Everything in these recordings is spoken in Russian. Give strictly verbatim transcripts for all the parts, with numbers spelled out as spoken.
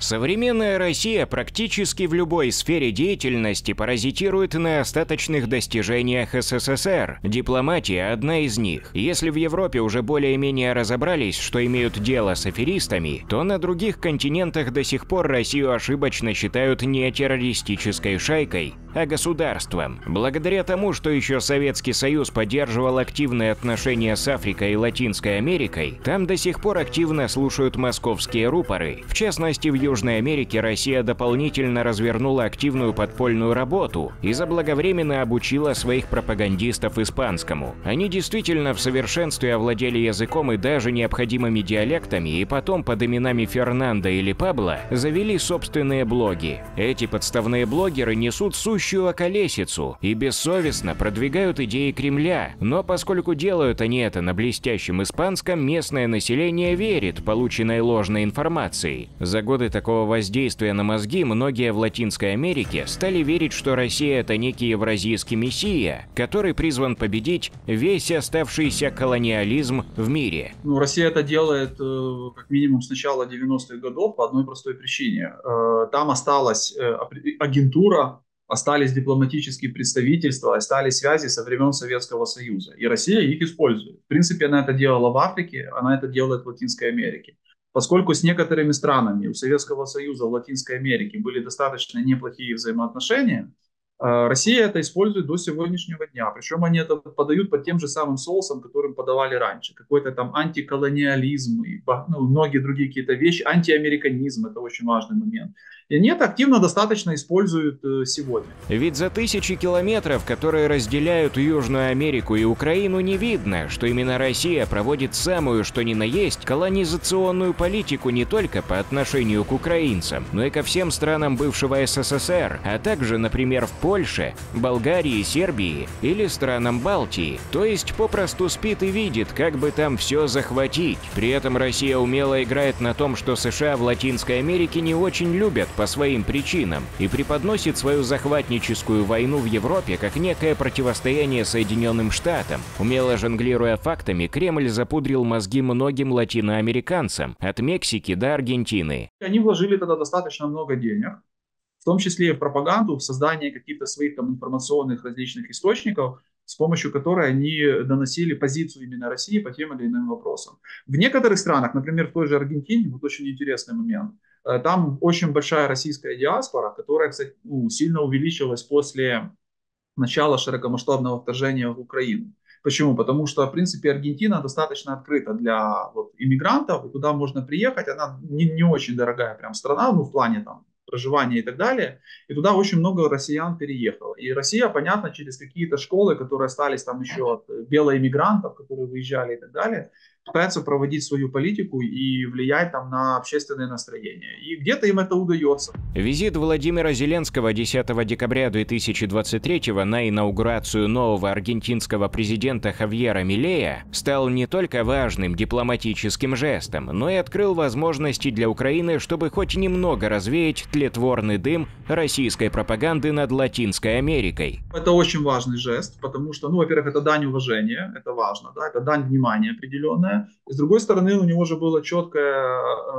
Современная Россия практически в любой сфере деятельности паразитирует на остаточных достижениях СССР. Дипломатия – одна из них. Если в Европе уже более-менее разобрались, что имеют дело с аферистами, то на других континентах до сих пор Россию ошибочно считают не террористической шайкой, а государством. Благодаря тому, что еще Советский Союз поддерживал активные отношения с Африкой и Латинской Америкой, там до сих пор активно слушают московские рупоры. В частности, в Южной Америке Россия дополнительно развернула активную подпольную работу и заблаговременно обучила своих пропагандистов испанскому. Они действительно в совершенстве овладели языком и даже необходимыми диалектами, и потом под именами Фернандо или Пабло завели собственные блоги. Эти подставные блогеры несут сущую околесицу и бессовестно продвигают идеи Кремля, но поскольку делают они это на блестящем испанском, местное население верит полученной ложной информации. За годы такого воздействия на мозги многие в Латинской Америке стали верить, что Россия – это некий евразийский мессия, который призван победить весь оставшийся колониализм в мире. Ну, Россия это делает как минимум с начала девяностых годов по одной простой причине. Там осталась агентура, остались дипломатические представительства, остались связи со времен Советского Союза. И Россия их использует. В принципе, она это делала в Африке, она это делает в Латинской Америке. Поскольку с некоторыми странами у Советского Союза в Латинской Америке были достаточно неплохие взаимоотношения, Россия это использует до сегодняшнего дня. Причем они это подают под тем же самым соусом, которым подавали раньше. Какой-то там антиколониализм и ну, многие другие какие-то вещи. Антиамериканизм – это очень важный момент. И они это активно достаточно используют сегодня. Ведь за тысячи километров, которые разделяют Южную Америку и Украину, не видно, что именно Россия проводит самую, что ни на есть, колонизационную политику не только по отношению к украинцам, но и ко всем странам бывшего СССР, а также, например, в Польше, Болгарии, Сербии или странам Балтии. То есть попросту спит и видит, как бы там все захватить. При этом Россия умело играет на том, что США в Латинской Америке не очень любят по своим причинам и преподносит свою захватническую войну в Европе как некое противостояние Соединенным Штатам. Умело жонглируя фактами, Кремль запудрил мозги многим латиноамериканцам, от Мексики до Аргентины. Они вложили тогда достаточно много денег, в том числе и в пропаганду, в создание каких-то своих там информационных различных источников, с помощью которой они доносили позицию именно России по тем или иным вопросам. В некоторых странах, например, в той же Аргентине, вот очень интересный момент, там очень большая российская диаспора, которая, кстати, сильно увеличилась после начала широкомасштабного вторжения в Украину. Почему? Потому что, в принципе, Аргентина достаточно открыта для вот, иммигрантов, и туда можно приехать, она не, не очень дорогая прям страна, ну, в плане там проживания и так далее, и туда очень много россиян переехало. И Россия, понятно, через какие-то школы, которые остались там еще от белоэмигрантов, которые выезжали и так далее, пытается проводить свою политику и влиять там на общественное настроение. И где-то им это удается. Визит Владимира Зеленского десятого декабря две тысячи двадцать третьего на инаугурацию нового аргентинского президента Хавьера Милея стал не только важным дипломатическим жестом, но и открыл возможности для Украины, чтобы хоть немного развеять тлетворный дым российской пропаганды над Латинской Америкой. Это очень важный жест, потому что, ну, во-первых, это дань уважения, это важно, да, это дань внимания определенная. С другой стороны, у него же была четкая э,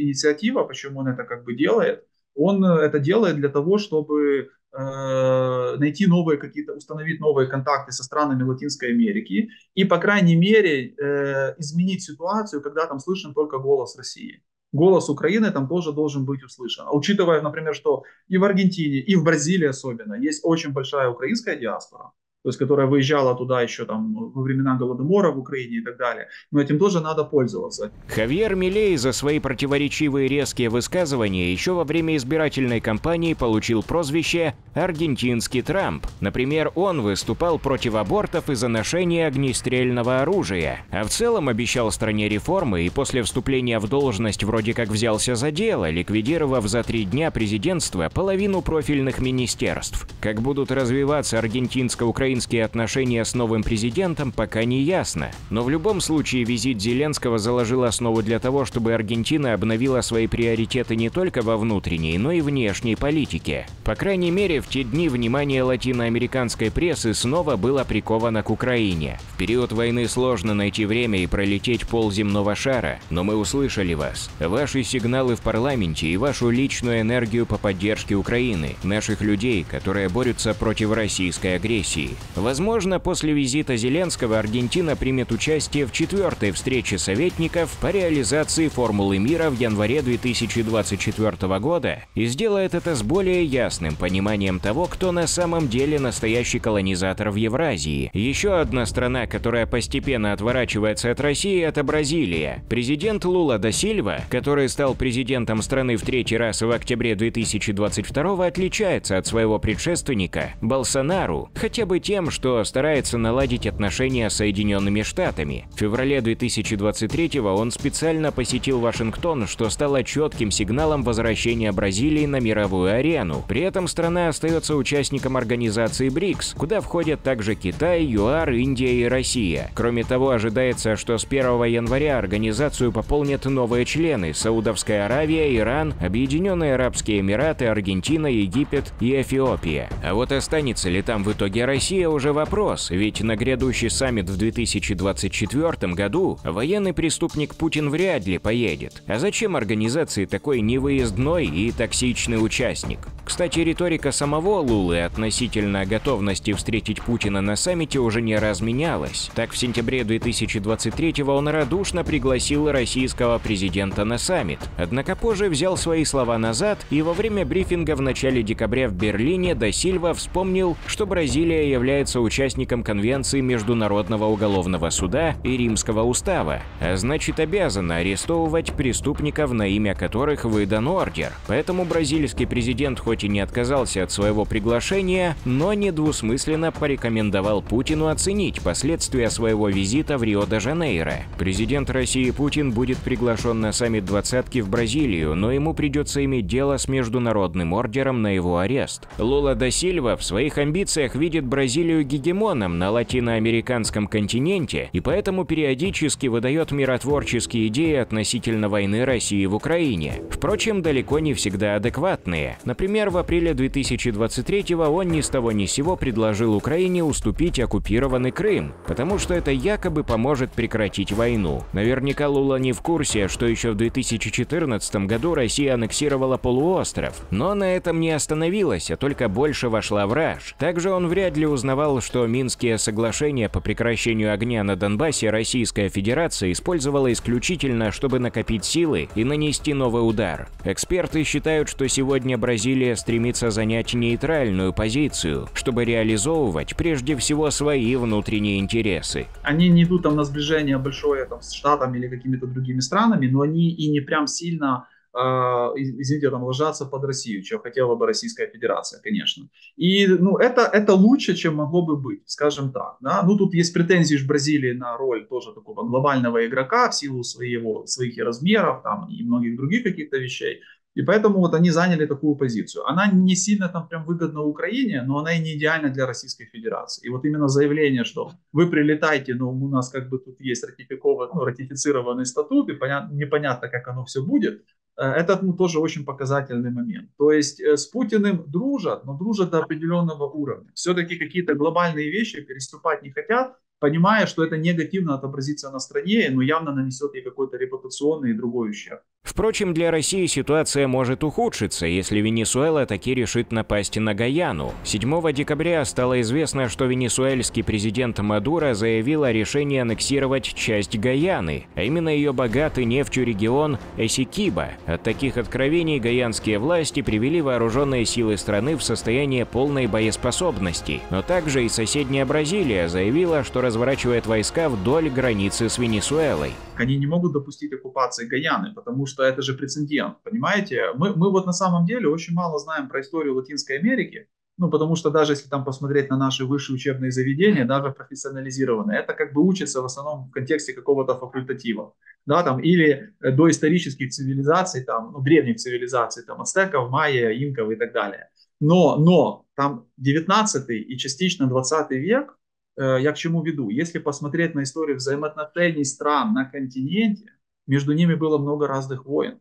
инициатива, почему он это как бы делает. Он это делает для того, чтобы э, найти новые какие-то, установить новые контакты со странами Латинской Америки и, по крайней мере, э, изменить ситуацию, когда там слышен только голос России. Голос Украины там тоже должен быть услышан. А учитывая, например, что и в Аргентине, и в Бразилии особенно есть очень большая украинская диаспора, то есть которая выезжала туда еще там во времена Голодомора в Украине и так далее. Но этим тоже надо пользоваться. Хавьер Милей за свои противоречивые резкие высказывания еще во время избирательной кампании получил прозвище «аргентинский Трамп». Например, он выступал против абортов и за ношение огнестрельного оружия, а в целом обещал стране реформы и после вступления в должность вроде как взялся за дело, ликвидировав за три дня президентства половину профильных министерств. Как будут развиваться аргентинско-украинские украинские отношения с новым президентом, пока не ясно. Но в любом случае визит Зеленского заложил основу для того, чтобы Аргентина обновила свои приоритеты не только во внутренней, но и внешней политике. По крайней мере, в те дни внимание латиноамериканской прессы снова было приковано к Украине. В период войны сложно найти время и пролететь пол земного шара, но мы услышали вас, ваши сигналы в парламенте и вашу личную энергию по поддержке Украины, наших людей, которые борются против российской агрессии. Возможно, после визита Зеленского Аргентина примет участие в четвертой встрече советников по реализации формулы мира в январе две тысячи двадцать четвёртого года и сделает это с более ясным пониманием того, кто на самом деле настоящий колонизатор в Евразии. Еще одна страна, которая постепенно отворачивается от России, это Бразилия. Президент Лула да Силва, который стал президентом страны в третий раз в октябре две тысячи двадцать второго, отличается от своего предшественника Болсонару хотя бы тем, что старается наладить отношения с Соединенными Штатами. В феврале две тысячи двадцать третьего он специально посетил Вашингтон, что стало четким сигналом возвращения Бразилии на мировую арену. При этом страна остается участником организации БРИКС, куда входят также Китай, ЮАР, Индия и Россия. Кроме того, ожидается, что с первого января организацию пополнят новые члены: Саудовская Аравия, Иран, Объединенные Арабские Эмираты, Аргентина, Египет и Эфиопия. А вот останется ли там в итоге Россия, уже вопрос, ведь на грядущий саммит в две тысячи двадцать четвёртом году военный преступник Путин вряд ли поедет. А зачем организации такой невыездной и токсичный участник? Кстати, риторика самого Лулы относительно готовности встретить Путина на саммите уже не раз менялась. Так, в сентябре две тысячи двадцать третьего он радушно пригласил российского президента на саммит, однако позже взял свои слова назад, и во время брифинга в начале декабря в Берлине да Сильва вспомнил, что Бразилия является участником Конвенции Международного уголовного суда и Римского устава, а значит, обязана арестовывать преступников, на имя которых выдан ордер. Поэтому бразильский президент хоть и не отказался от своего приглашения, но недвусмысленно порекомендовал Путину оценить последствия своего визита в Рио-де-Жанейро. Президент России Путин будет приглашен на саммит двадцатки в Бразилию, но ему придется иметь дело с международным ордером на его арест. Лула да Сильва в своих амбициях видит Бразилию гегемоном на латиноамериканском континенте и поэтому периодически выдает миротворческие идеи относительно войны России в Украине. Впрочем, далеко не всегда адекватные. Например, в апреле две тысячи двадцать третьего он ни с того ни с сего предложил Украине уступить оккупированный Крым, потому что это якобы поможет прекратить войну. Наверняка Лула не в курсе, что еще в две тысячи четырнадцатом году Россия аннексировала полуостров, но на этом не остановилась, а только больше вошла в раж. Также он вряд ли узнавал, что Минские соглашения по прекращению огня на Донбассе Российская Федерация использовала исключительно, чтобы накопить силы и нанести новый удар. Эксперты считают, что сегодня Бразилия стремится занять нейтральную позицию, чтобы реализовывать прежде всего свои внутренние интересы. Они не идут там на сближение большое там, с Штатами или какими-то другими странами, но они и не прям сильно э, извините, там, ложатся под Россию, чего хотела бы Российская Федерация, конечно. И ну, это, это лучше, чем могло бы быть, скажем так. Да? Ну, тут есть претензии в Бразилии на роль тоже такого глобального игрока в силу своего, своих размеров там, и многих других каких-то вещей. И поэтому вот они заняли такую позицию. Она не сильно там прям выгодна Украине, но она и не идеальна для Российской Федерации. И вот именно заявление, что вы прилетаете, но у нас как бы тут есть ратификованный, ну, ратифицированный статут, и понятно, непонятно, как оно все будет, это ну, тоже очень показательный момент. То есть с Путиным дружат, но дружат до определенного уровня. Все-таки какие-то глобальные вещи переступать не хотят, понимая, что это негативно отобразится на стране, но явно нанесет ей какой-то репутационный и другой ущерб. Впрочем, для России ситуация может ухудшиться, если Венесуэла таки решит напасть на Гайану. седьмого декабря стало известно, что венесуэльский президент Мадуро заявил о решении аннексировать часть Гайаны, а именно ее богатый нефтью регион Эсикиба. От таких откровений гайанские власти привели вооруженные силы страны в состояние полной боеспособности. Но также и соседняя Бразилия заявила, что разворачивает войска вдоль границы с Венесуэлой. Они не могут допустить оккупации Гайаны, потому что это же прецедент, понимаете? Мы, мы вот на самом деле очень мало знаем про историю Латинской Америки, ну потому что даже если там посмотреть на наши высшие учебные заведения, даже профессионализированные, это как бы учится в основном в контексте какого-то факультатива, да, там, или доисторических цивилизаций, там, ну, древних цивилизаций, там, ацтеков, майя, инков и так далее. Но, но там девятнадцатый и частично двадцатый век, э, я к чему веду, если посмотреть на историю взаимоотношений стран на континенте, между ними было много разных войн.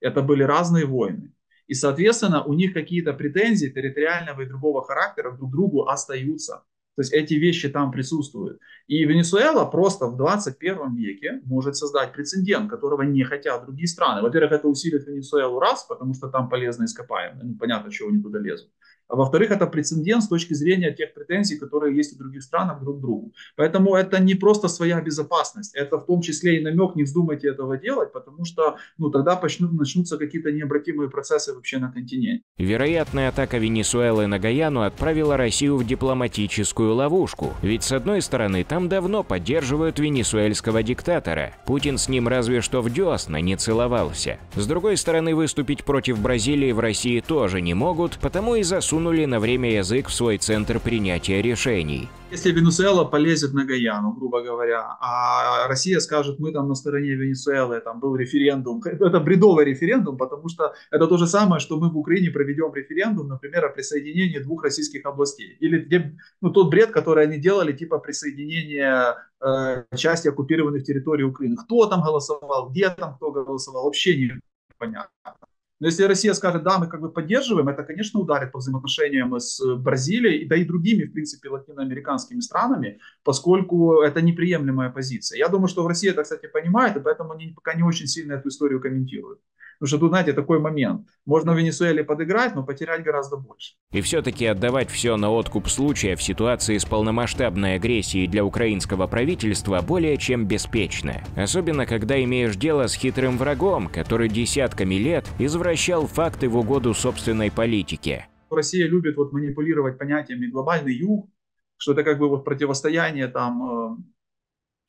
Это были разные войны. И, соответственно, у них какие-то претензии территориального и другого характера друг к другу остаются. То есть эти вещи там присутствуют. И Венесуэла просто в двадцать первом веке может создать прецедент, которого не хотят другие страны. Во-первых, это усилит Венесуэлу раз, потому что там полезно ископаемое, ну, понятно, чего они туда лезут. А во-вторых, это прецедент с точки зрения тех претензий, которые есть у других стран друг к другу. Поэтому это не просто своя безопасность, это в том числе и намек, не вздумайте этого делать, потому что ну, тогда почнут, начнутся какие-то необратимые процессы вообще на континенте. Вероятная атака Венесуэлы на Гайану отправила Россию в дипломатическую ловушку. Ведь с одной стороны, там давно поддерживают венесуэльского диктатора. Путин с ним разве что в десна не целовался. С другой стороны, выступить против Бразилии в России тоже не могут, потому и засунули на время язык в свой центр принятия решений. Если Венесуэла полезет на Гайану, грубо говоря, а Россия скажет, мы там на стороне Венесуэлы, там был референдум, это бредовый референдум, потому что это то же самое, что мы в Украине проведем референдум, например, о присоединении двух российских областей. Или ну, тот бред, который они делали, типа присоединения э, части оккупированных территорий Украины. Кто там голосовал, где там кто голосовал, вообще не понятно. Но если Россия скажет, да, мы как бы поддерживаем, это, конечно, ударит по взаимоотношениям с Бразилией, да и другими, в принципе, латиноамериканскими странами, поскольку это неприемлемая позиция. Я думаю, что в России это, кстати, понимает, и поэтому они пока не очень сильно эту историю комментируют. Потому что тут, знаете, такой момент. Можно в Венесуэле подыграть, но потерять гораздо больше. И все-таки отдавать все на откуп случая в ситуации с полномасштабной агрессией для украинского правительства более чем беспечно. Особенно, когда имеешь дело с хитрым врагом, который десятками лет извращал факты в угоду собственной политике. Россия любит вот манипулировать понятиями глобальный юг, что это как бы вот противостояние там...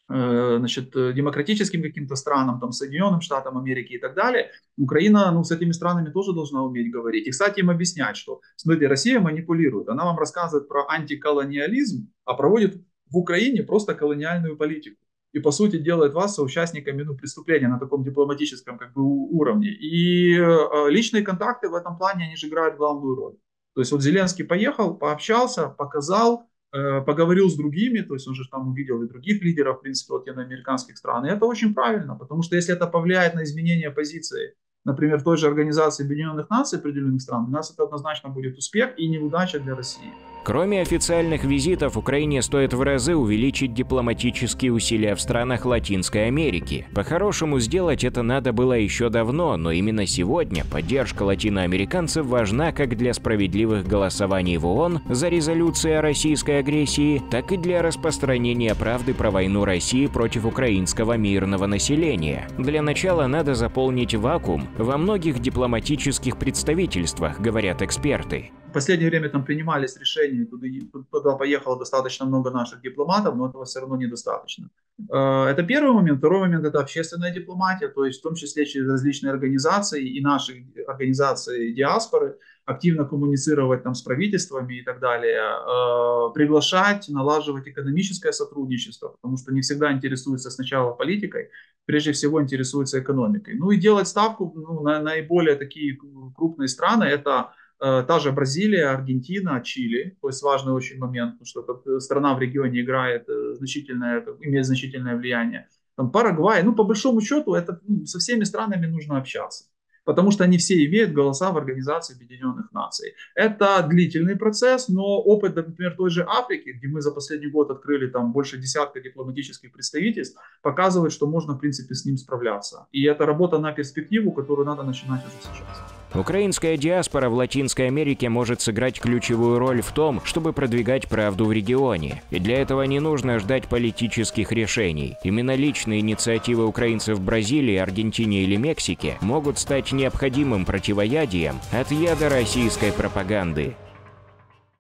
значит, демократическим каким-то странам, там, Соединенным Штатам Америки и так далее. Украина, ну, с этими странами тоже должна уметь говорить. И, кстати, им объяснять, что, смотрите, Россия манипулирует. Она вам рассказывает про антиколониализм, а проводит в Украине просто колониальную политику. И, по сути, делает вас соучастниками ну, преступления на таком дипломатическом как бы, уровне. И э, личные контакты в этом плане, они же играют главную роль. То есть, вот Зеленский поехал, пообщался, показал, поговорил с другими, то есть он же там увидел и других лидеров, в принципе, латиноамериканских стран. И это очень правильно, потому что если это повлияет на изменение позиции, например, той же Организации Объединенных Наций определенных стран, у нас это однозначно будет успех и неудача для России. Кроме официальных визитов, Украине стоит в разы увеличить дипломатические усилия в странах Латинской Америки. По-хорошему, сделать это надо было еще давно, но именно сегодня поддержка латиноамериканцев важна как для справедливых голосований в ООН за резолюции о российской агрессии, так и для распространения правды про войну России против украинского мирного населения. Для начала надо заполнить вакуум во многих дипломатических представительствах, говорят эксперты. В последнее время там принимались решения, туда, туда поехало достаточно много наших дипломатов, но этого все равно недостаточно. Это первый момент. Второй момент – это общественная дипломатия, то есть в том числе через различные организации и наши организации диаспоры, активно коммуницировать там с правительствами и так далее, э, приглашать, налаживать экономическое сотрудничество, потому что не всегда интересуются сначала политикой, прежде всего интересуются экономикой. Ну и делать ставку ну, на наиболее такие крупные страны – это… Та же Бразилия, Аргентина, Чили, то есть важный очень момент, потому что страна в регионе играет значительное, имеет значительное влияние. Там Парагвай, ну по большому счету это, ну, со всеми странами нужно общаться, потому что они все имеют голоса в Организации Объединенных Наций. Это длительный процесс, но опыт, например, той же Африки, где мы за последний год открыли там больше десятка дипломатических представительств, показывает, что можно в принципе с ним справляться. И это работа на перспективу, которую надо начинать уже сейчас. Украинская диаспора в Латинской Америке может сыграть ключевую роль в том, чтобы продвигать правду в регионе. И для этого не нужно ждать политических решений. Именно личные инициативы украинцев в Бразилии, Аргентине или Мексике могут стать необходимым противоядием от яда российской пропаганды.